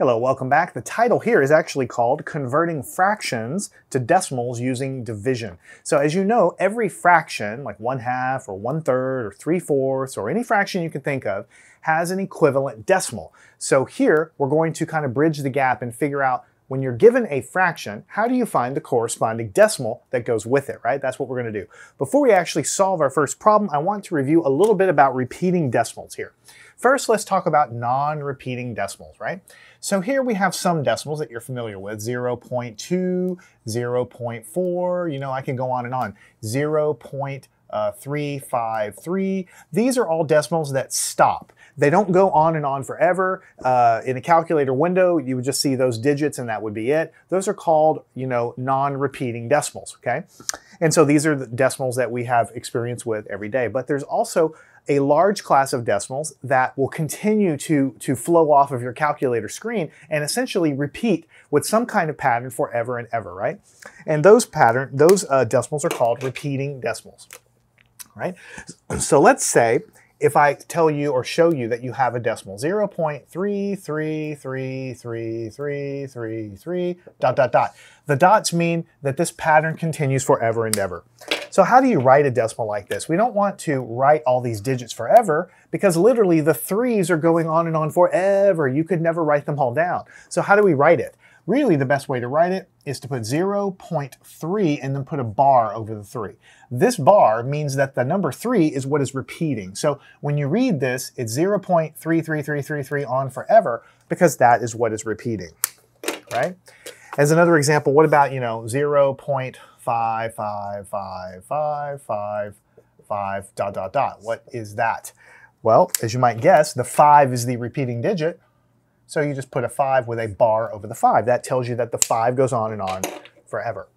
Hello, welcome back. The title here is actually called Converting Fractions to Decimals Using Division. So as you know, every fraction, like 1/2 or 1/3 or 3/4 or any fraction you can think of, has an equivalent decimal. So here, we're going to kind of bridge the gap and figure out when you're given a fraction, how do you find the corresponding decimal that goes with it, right? That's what we're going to do. Before we actually solve our first problem, I want to review a little bit about repeating decimals here. First, let's talk about non-repeating decimals, right? So here we have some decimals that you're familiar with, 0.2, 0.4, you know, I can go on and on, 0.353. These are all decimals that stop. They don't go on and on forever. In a calculator window, you would just see those digits and that would be it. Those are called, you know, non-repeating decimals, okay? And so these are the decimals that we have experience with every day. But there's also a large class of decimals that will continue to flow off of your calculator screen and essentially repeat with some kind of pattern forever and ever, right? And those decimals are called repeating decimals, right? So let's say, if I tell you or show you that you have a decimal, 0.3333333 dot, dot, dot. The dots mean that this pattern continues forever and ever. So how do you write a decimal like this? We don't want to write all these digits forever because literally the threes are going on and on forever. You could never write them all down. So how do we write it? Really, the best way to write it is to put 0.3 and then put a bar over the 3. This bar means that the number 3 is what is repeating. So when you read this, it's 0.33333 on forever because that is what is repeating, right? As another example, what about, you know, 0.55555 dot, dot, dot. What is that? Well, as you might guess, the 5 is the repeating digit. So you just put a 5 with a bar over the 5. That tells you that the 5 goes on and on forever.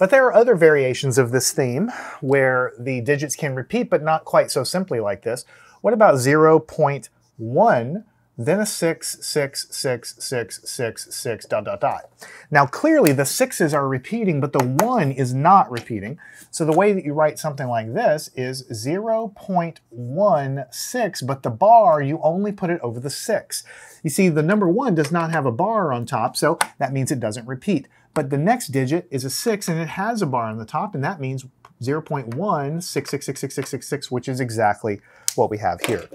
But there are other variations of this theme where the digits can repeat, but not quite so simply like this. What about 0.1, then a 6, 6, 6, 6, 6, 6, dot, dot, dot. Now clearly the 6s are repeating, but the 1 is not repeating. So the way that you write something like this is 0.16, but the bar, you only put it over the 6. You see, the number 1 does not have a bar on top, so that means it doesn't repeat. But the next digit is a 6, and it has a bar on the top, and that means 0.166666666, which is exactly what we have here.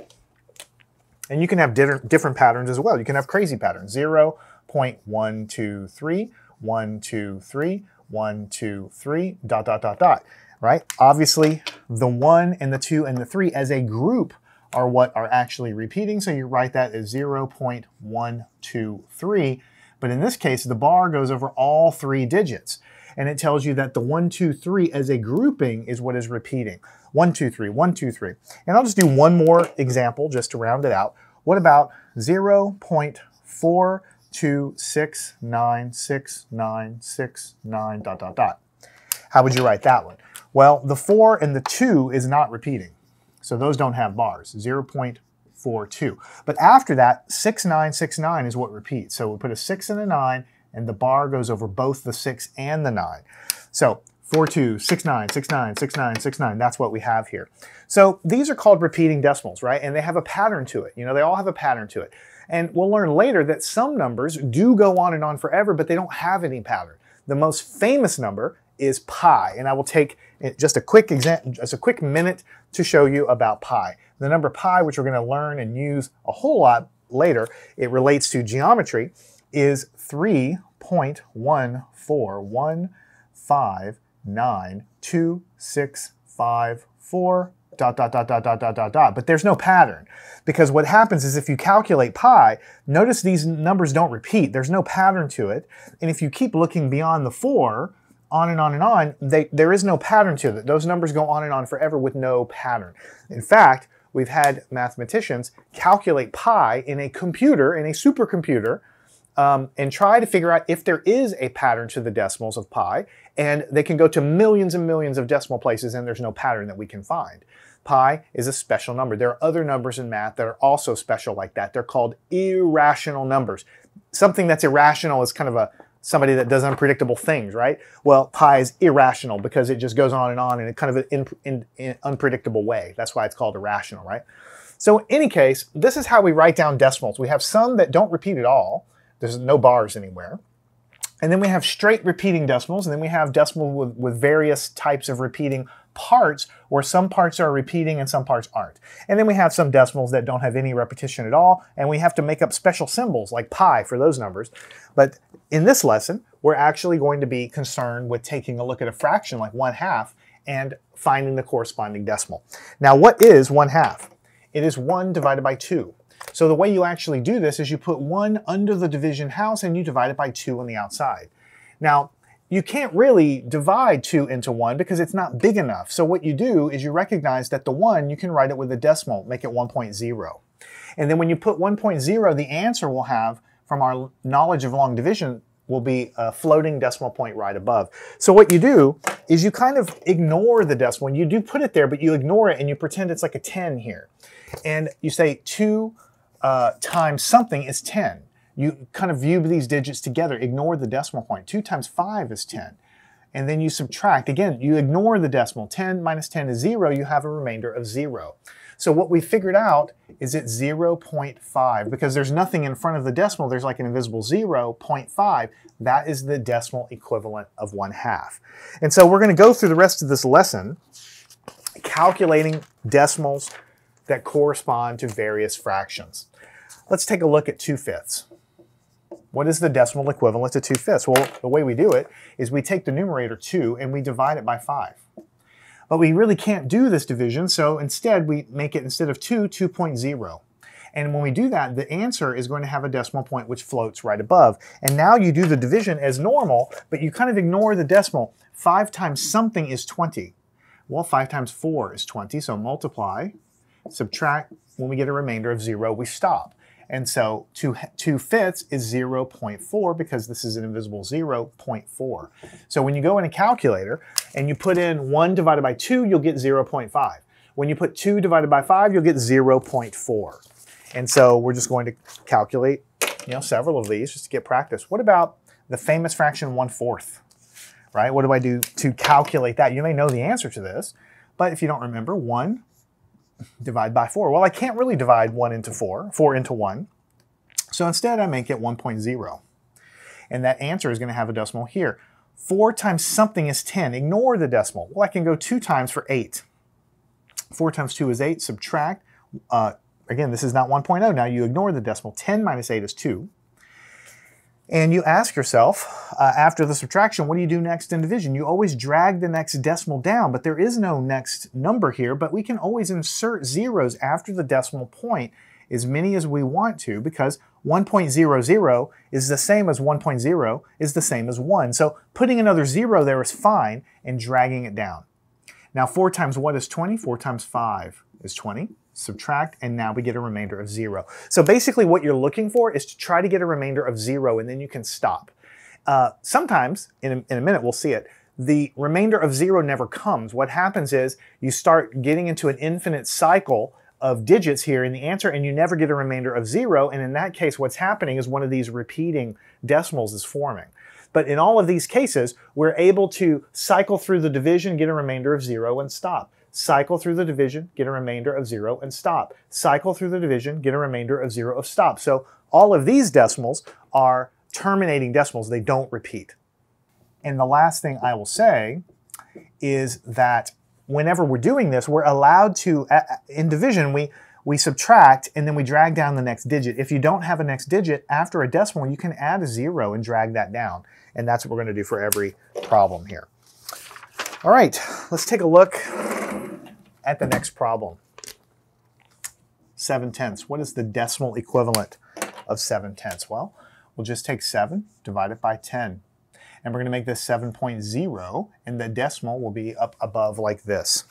And you can have different patterns as well. You can have crazy patterns, 0.123, 123, 123, dot, dot, dot, dot, right? Obviously, the 1 and the 2 and the 3 as a group are what are actually repeating, so you write that as 0.123, but in this case, the bar goes over all 3 digits, and it tells you that the 1, 2, 3 as a grouping is what is repeating. 1, 2, 3, 1, 2, 3. And I'll just do one more example just to round it out. What about 0.426966969 dot, dot, dot? How would you write that one? Well, the 4 and the 2 is not repeating. So those don't have bars, 0.42. But after that, 6969 is what repeats. So we put a 6 and a 9, and the bar goes over both the 6 and the 9. So 4269696969, that's what we have here. So these are called repeating decimals, right? And they have a pattern to it. You know, they all have a pattern to it. And we'll learn later that some numbers do go on and on forever, but they don't have any pattern. The most famous number is pi, and I will take just a quick example, just a quick minute to show you about pi. The number pi, which we're going to learn and use a whole lot later, it relates to geometry, is 3.141592654 dot, dot, dot, dot, dot, dot, dot, dot. But there's no pattern, because what happens is if you calculate pi, notice these numbers don't repeat. There's no pattern to it, and if you keep looking beyond the 4, on and on and on, there is no pattern to it. Those numbers go on and on forever with no pattern. In fact, we've had mathematicians calculate pi in a computer, in a supercomputer, and try to figure out if there is a pattern to the decimals of pi, and they can go to millions and millions of decimal places and there's no pattern that we can find. Pi is a special number. There are other numbers in math that are also special like that. They're called irrational numbers. Something that's irrational is kind of a somebody that does unpredictable things, right? Well, pi is irrational because it just goes on in a kind of an unpredictable way. That's why it's called irrational, right? So in any case, this is how we write down decimals. We have some that don't repeat at all. There's no bars anywhere. And then we have straight repeating decimals, and then we have decimals with various types of repeating parts, where some parts are repeating and some parts aren't. And then we have some decimals that don't have any repetition at all, and we have to make up special symbols like pi for those numbers. But in this lesson, we're actually going to be concerned with taking a look at a fraction like 1/2 and finding the corresponding decimal. Now, what is 1/2? It is 1 divided by 2. So the way you actually do this is you put 1 under the division house and you divide it by 2 on the outside. Now, you can't really divide 2 into 1 because it's not big enough. So what you do is you recognize that the 1, you can write it with a decimal, make it 1.0. And then when you put 1.0, the answer we'll have from our knowledge of long division will be a floating decimal point right above. So what you do is you kind of ignore the decimal. You do put it there, but you ignore it and you pretend it's like a 10 here. And you say 2 times something is 10. You kind of view these digits together, ignore the decimal point. 2 times 5 is 10. And then you subtract. Again, you ignore the decimal. 10 minus 10 is 0. You have a remainder of 0. So what we figured out is it's 0.5 because there's nothing in front of the decimal. There's like an invisible 0.5. That is the decimal equivalent of 1/2. And so we're going to go through the rest of this lesson calculating decimals that correspond to various fractions. Let's take a look at 2/5. What is the decimal equivalent to 2/5? Well, the way we do it is we take the numerator 2 and we divide it by 5. But we really can't do this division, so instead we make it, instead of 2, 2.0. And when we do that, the answer is going to have a decimal point which floats right above. And now you do the division as normal, but you kind of ignore the decimal. 5 times something is 20. Well, 5 times 4 is 20, so multiply, subtract. When we get a remainder of 0, we stop. And so 2/5 is 0.4 because this is an invisible 0.4. So when you go in a calculator and you put in 1 divided by 2, you'll get 0.5. When you put 2 divided by 5, you'll get 0.4. And so we're just going to calculate, you know, several of these just to get practice. What about the famous fraction 1/4? Right? What do I do to calculate that? You may know the answer to this, but if you don't remember, 1 divide by 4. Well, I can't really divide 1 into 4, 4 into 1. So instead I make it 1.0. And that answer is going to have a decimal here. 4 times something is 10. Ignore the decimal. Well, I can go 2 times for 8. 4 times 2 is 8. Subtract. Again, this is not 1.0. Now you ignore the decimal. 10 minus 8 is 2. And you ask yourself, after the subtraction, what do you do next in division? You always drag the next decimal down, but there is no next number here, but we can always insert zeros after the decimal point, as many as we want to, because 1.00 is the same as 1.0 is the same as 1. So putting another 0 there is fine, and dragging it down. Now 4 times what is 20? 4 times 5 is 20. Subtract, and now we get a remainder of 0. So basically what you're looking for is to try to get a remainder of 0, and then you can stop. Sometimes, in a minute we'll see it, the remainder of 0 never comes. What happens is you start getting into an infinite cycle of digits here in the answer, and you never get a remainder of 0, and in that case what's happening is one of these repeating decimals is forming. But in all of these cases, we're able to cycle through the division, get a remainder of 0, and stop. Cycle through the division, get a remainder of 0, and stop. Cycle through the division, get a remainder of 0, of stop. So all of these decimals are terminating decimals. They don't repeat. And the last thing I will say is that whenever we're doing this, we're allowed to, in division, we subtract and then we drag down the next digit. If you don't have a next digit after a decimal, you can add a 0 and drag that down. And that's what we're going to do for every problem here. All right, let's take a look at the next problem. 7/10. What is the decimal equivalent of 7/10? Well, we'll just take 7, divide it by 10. And we're going to make this 7.0, and the decimal will be up above like this.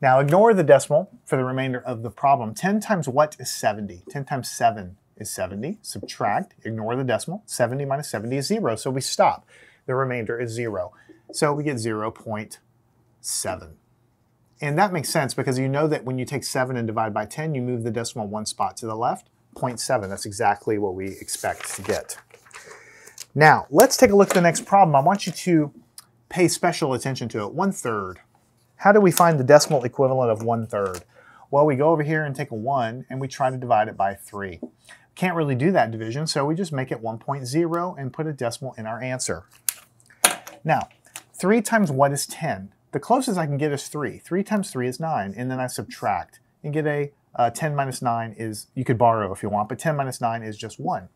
Now ignore the decimal for the remainder of the problem. 10 times what is 70? 10 times 7 is 70. Subtract, ignore the decimal. 70 minus 70 is 0, so we stop. The remainder is 0. So we get 0.7. And that makes sense because you know that when you take 7 and divide by 10, you move the decimal 1 spot to the left, 0.7. That's exactly what we expect to get. Now, let's take a look at the next problem. I want you to pay special attention to it. 1/3. How do we find the decimal equivalent of 1/3? Well, we go over here and take a 1, and we try to divide it by 3. Can't really do that division, so we just make it 1.0 and put a decimal in our answer. Now, 3 times what is 10? The closest I can get is 3. 3 times 3 is 9, and then I subtract and get a 10 minus 9 is, you could borrow if you want, but 10 minus 9 is just 1.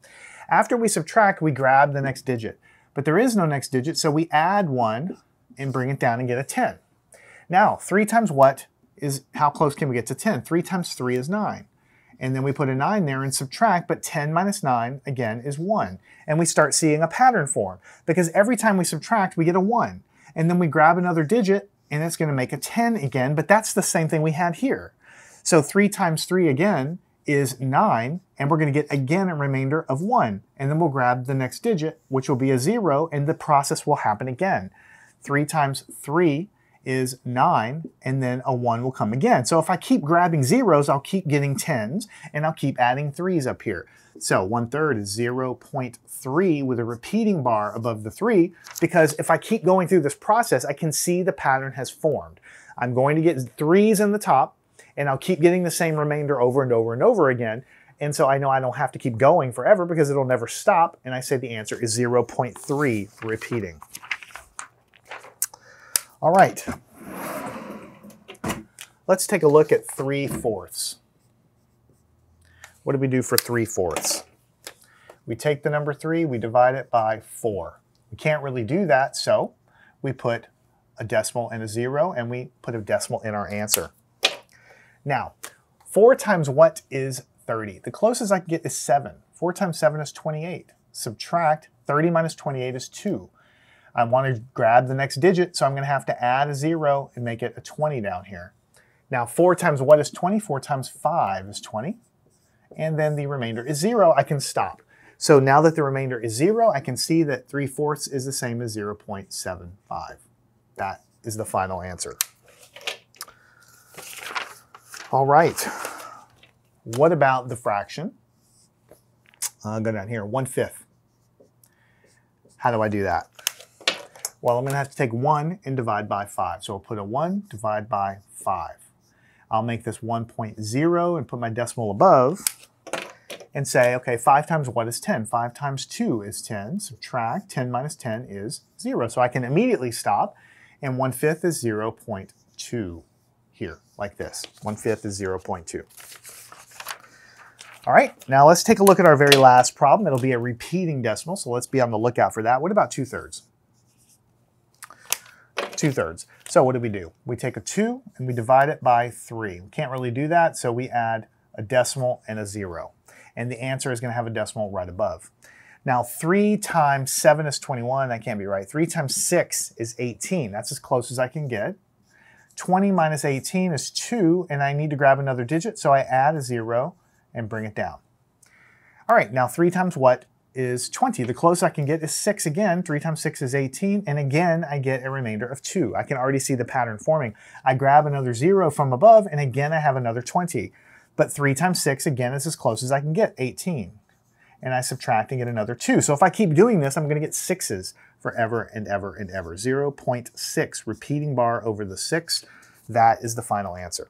After we subtract, we grab the next digit, but there is no next digit, so we add 1 and bring it down and get a 10. Now, 3 times what is, how close can we get to 10? 3 times 3 is 9. And then we put a 9 there and subtract, but 10 minus 9, again, is 1. And we start seeing a pattern form, because every time we subtract, we get a 1. And then we grab another digit, and it's going to make a 10 again, but that's the same thing we had here. So 3 times 3 again is 9, and we're going to get, again, a remainder of 1. And then we'll grab the next digit, which will be a 0, and the process will happen again. 3 times 3 is 9, and then a 1 will come again. So if I keep grabbing zeros, I'll keep getting 10s, and I'll keep adding 3s up here. So 1/3 is 0.3 with a repeating bar above the 3, because if I keep going through this process, I can see the pattern has formed. I'm going to get 3s in the top, and I'll keep getting the same remainder over and over and over again, and so I know I don't have to keep going forever because it'll never stop, and I say the answer is 0.3 for repeating. All right, let's take a look at 3/4. What do we do for 3/4? We take the number 3, we divide it by 4. We can't really do that, so we put a decimal and a 0, and we put a decimal in our answer. Now, 4 times what is 30? The closest I can get is 7. 4 times 7 is 28. Subtract 30 minus 28 is 2. I want to grab the next digit, so I'm going to have to add a 0 and make it a 20 down here. Now 4 times what is 20? 4 times 5 is 20. And then the remainder is 0. I can stop. So now that the remainder is 0, I can see that 3/4 is the same as 0.75. That is the final answer. All right. What about the fraction? I'll go down here. 1/5. How do I do that? Well, I'm going to have to take 1 and divide by 5. So I'll put a 1, divide by 5. I'll make this 1.0 and put my decimal above and say, okay, 5 times what is 10? 5 times 2 is 10. Subtract 10 minus 10 is 0. So I can immediately stop, and 1/5 is 0.2 here, like this. 1/5 is 0.2. All right, now let's take a look at our very last problem. It'll be a repeating decimal, so let's be on the lookout for that. What about 2/3? 2/3. So what do? We take a 2 and we divide it by 3. We can't really do that, so we add a decimal and a 0. And the answer is going to have a decimal right above. Now 3 times 7 is 21. That can't be right. 3 times 6 is 18. That's as close as I can get. 20 minus 18 is 2, and I need to grab another digit, so I add a 0 and bring it down. All right, now 3 times what is 20. The closest I can get is 6 again. 3 times 6 is 18, and again I get a remainder of 2. I can already see the pattern forming. I grab another 0 from above, and again I have another 20. But 3 times 6 again is as close as I can get, 18. And I subtract and get another 2. So if I keep doing this, I'm going to get 6s forever and ever and ever. 0.6, repeating bar over the 6. That is the final answer.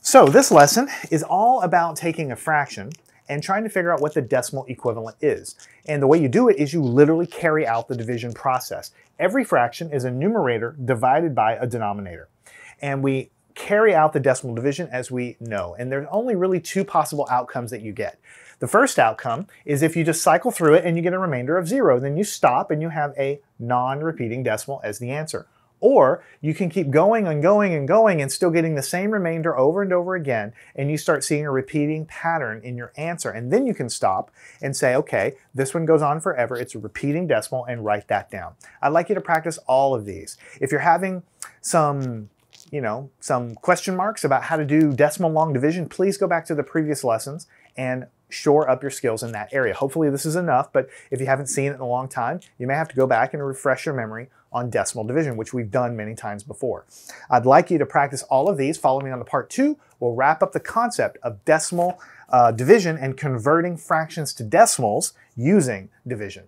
So this lesson is all about taking a fraction and trying to figure out what the decimal equivalent is. And the way you do it is you literally carry out the division process. Every fraction is a numerator divided by a denominator. And we carry out the decimal division as we know. And there's only really 2 possible outcomes that you get. The first outcome is if you just cycle through it and you get a remainder of 0, then you stop and you have a non-repeating decimal as the answer. Or you can keep going and going and going and still getting the same remainder over and over again, and you start seeing a repeating pattern in your answer. And then you can stop and say, okay, this one goes on forever. It's a repeating decimal, and write that down. I'd like you to practice all of these. If you're having some question marks about how to do decimal long division, please go back to the previous lessons and shore up your skills in that area. Hopefully this is enough, but if you haven't seen it in a long time, you may have to go back and refresh your memory on decimal division, which we've done many times before. I'd like you to practice all of these. Follow me on to part 2. We'll wrap up the concept of decimal division and converting fractions to decimals using division.